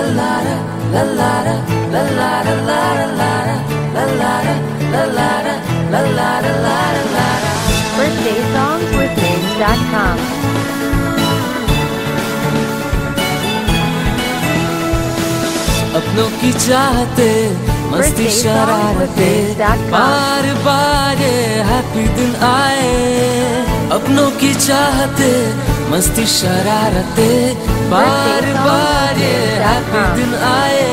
BirthdaySongsWithNames.com. अपनों की चाहते मस्ती शरारते बार बार हैप्पी दिन आए। अपनों की चाहते मस्ती शरारते बार बार हैप्पी दिन आए।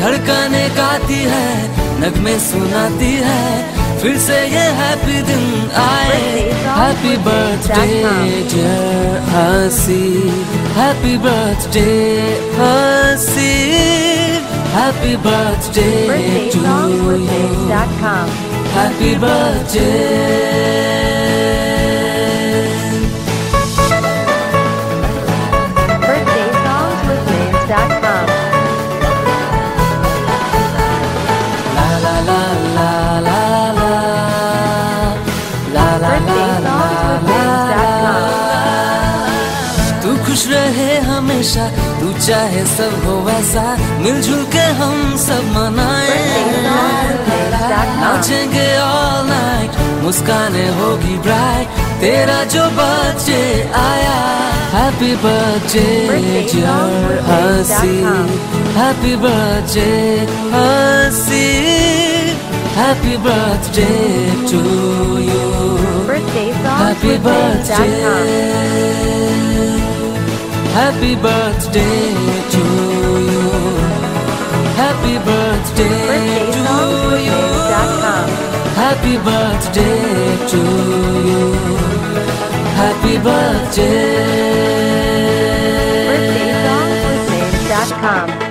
धड़कने गाती है नगमे सुनाती है फिर से ये हैप्पी दिन आए। Happy birthday dear Haseeb, happy birthday Haseeb, happy birthday to you, happy birthday, BirthdaySongsWithNames.com. la la la la la la la la BirthdaySongsWithNames.com. tu khush rahe hamesha, तू चाहे सब हो वैसा, मिलजुल के हम सब मनाएं। नाचेंगे all night, मुस्काने होगी bright, तेरा जो बच्चे आया। Happy birthday dear Haseeb, happy birthday Haseeb, happy birthday to you, happy birthday, happy birthday to you, happy birthday to you, happy birthday to you, happy birthday, BirthdaySongsWithNames.com.